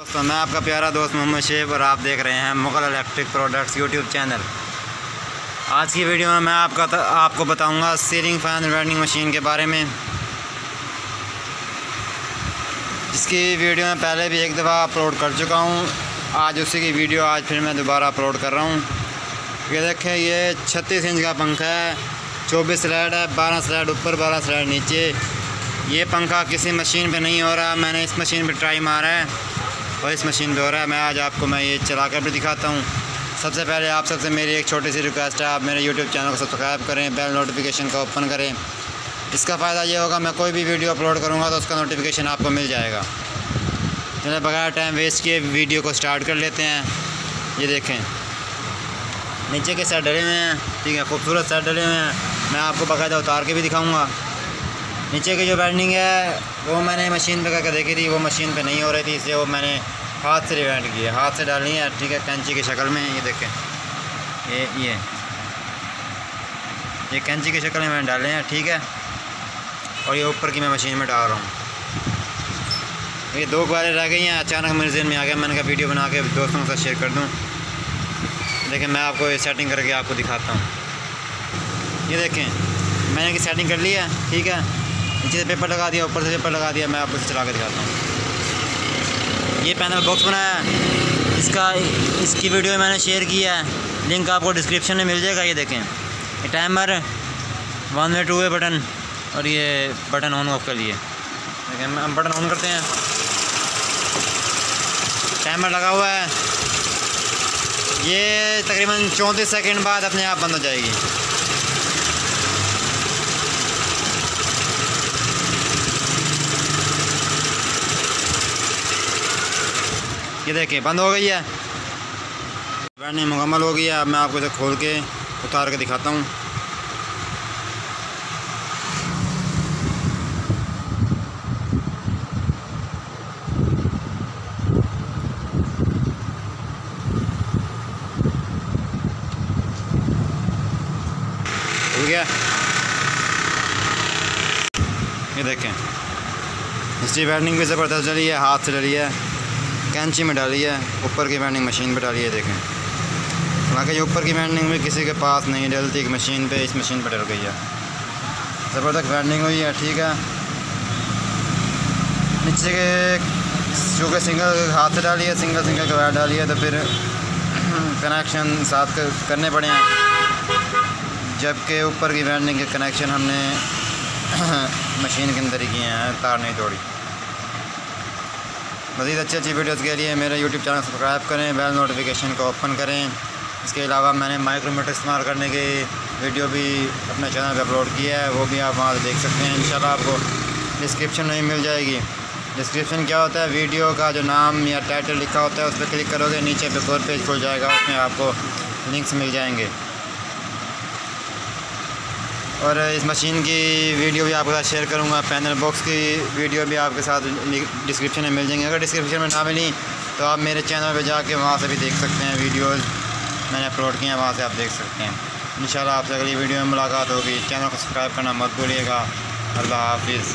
दोस्तों, मैं आपका प्यारा दोस्त मोहम्मद शेख और आप देख रहे हैं Mughal electric products YouTube channel. आज की वीडियो में मैं आपको बताऊंगा सीलिंग फ़ैन वेंडिंग मशीन के बारे में, जिसकी वीडियो मैं पहले भी एक दफ़ा अपलोड कर चुका हूं। आज उसी की वीडियो आज फिर मैं दोबारा अपलोड कर रहा हूं। ये देखें, ये 36 इंच का पंखा है, 24 स्लैड है, 12 स्लैड ऊपर 12 स्लैड नीचे। ये पंखा किसी मशीन पर नहीं हो रहा, मैंने इस मशीन पर ट्राई मारा है और इस मशीन पे हो रहा है। मैं आज आपको मैं ये चला कर भी दिखाता हूँ। सबसे पहले आप सबसे मेरी एक छोटी सी रिक्वेस्ट है, आप मेरे YouTube चैनल को सब्सक्राइब करें, बेल नोटिफिकेशन का ओपन करें। इसका फ़ायदा ये होगा मैं कोई भी वीडियो अपलोड करूँगा तो उसका नोटिफिकेशन आपको मिल जाएगा। चलिए बगैर टाइम वेस्ट किए वीडियो को स्टार्ट कर लेते हैं। ये देखें, नीचे के सेट डले हुए हैं, ठीक है, खूबसूरत सेट डले हुए हैं। मैं आपको बाकायदा उतार के भी दिखाऊँगा। नीचे की जो वेल्डिंग है वो मैंने मशीन पे करके देखी थी, वो मशीन पे नहीं हो रही थी, इसलिए वो मैंने हाथ से रिवेल्ड किया, हाथ से डाली है, ठीक है, कैंची की शक्ल में। ये देखें, ये कैंची की शक्ल में मैंने डाले हैं, ठीक है, और ये ऊपर की मैं मशीन में डाल रहा हूँ। ये दो क्वारे रह गई हैं, अचानक मेरे ज़हन में आ गया, मैंने कहा वीडियो बना के दोस्तों के साथ शेयर कर दूँ। देखें, मैं आपको ये सेटिंग करके आपको दिखाता हूँ। ये देखें, मैंने इसकी सेटिंग कर ली है, ठीक है, नीचे से पेपर लगा दिया, ऊपर से पेपर लगा दिया। मैं आपको चला के दिखाता हूँ। ये पैनल बॉक्स बनाया है, इसकी वीडियो मैंने शेयर किया है, लिंक आपको डिस्क्रिप्शन में मिल जाएगा। ये देखें, ये टाइमर 1 वे 2 है बटन, और ये बटन ऑन ऑफ के लिए। देखें, हम बटन ऑन करते हैं, टाइमर लगा हुआ है, ये तकरीबन 34 सेकेंड बाद अपने आप बंद हो जाएगी। ये देखें, बंद हो गई है, वेल्डिंग मुकम्मल हो गई है। अब मैं आपको इसे खोल के उतार के दिखाता हूँ। हो गया, ये देखें, इसकी वेल्डिंग भी ज़बरदस्त चली है, हाथ से चली है, कैंची में डाली है, ऊपर की वेंडिंग मशीन पे डाली है। देखें, हालांकि ये ऊपर की वेंडिंग में किसी के पास नहीं डलती, एक मशीन पे, इस मशीन पे डल गई है। ज़बरदस्त वेंडिंग हुई है, ठीक है। नीचे के चूँकि सिंगल हाथ से डाली है, सिंगल वायर डाली है, तो फिर कनेक्शन साथ करने पड़े हैं, जबकि ऊपर की वेंडिंग के कनेक्शन हमने मशीन के अंदर ही किए हैं, तार नहीं तोड़ी। मज़ीद अच्छी अच्छी वीडियोस के लिए मेरा यूट्यूब चैनल सब्सक्राइब करें, बेल नोटिफिकेशन को ओपन करें। इसके अलावा मैंने माइक्रोमीटर इस्तेमाल करने की वीडियो भी अपने चैनल पर अपलोड किया है, वो भी आप वहाँ से देख सकते हैं। इंशाल्लाह आपको डिस्क्रिप्शन में मिल जाएगी। डिस्क्रिप्शन क्या होता है, वीडियो का जो नाम या टाइटल लिखा होता है उस पर क्लिक करोगे, नीचे पे कोर पेज खुल जाएगा, उसमें आपको लिंक्स मिल जाएंगे। और इस मशीन की वीडियो भी आपके साथ शेयर करूंगा, पैनल बॉक्स की वीडियो भी आपके साथ डिस्क्रिप्शन में मिल जाएंगे। अगर डिस्क्रिप्शन में ना मिली तो आप मेरे चैनल पर जाके वहाँ से भी देख सकते हैं, वीडियोस मैंने अपलोड किए हैं, वहाँ से आप देख सकते हैं। इंशाल्लाह आपसे अगली वीडियो में मुलाकात होगी। चैनल को सब्सक्राइब करना मत भूलिएगा। अल्लाह हाफिज़।